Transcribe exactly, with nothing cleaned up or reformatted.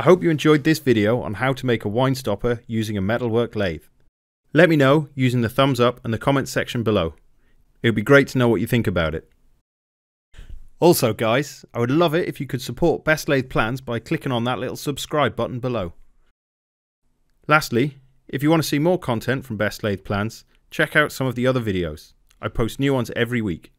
I hope you enjoyed this video on how to make a wine stopper using a metalwork lathe. Let me know using the thumbs up and the comments section below. It would be great to know what you think about it. Also guys, I would love it if you could support Best Lathe Plans by clicking on that little subscribe button below. Lastly, if you want to see more content from Best Lathe Plans, check out some of the other videos. I post new ones every week.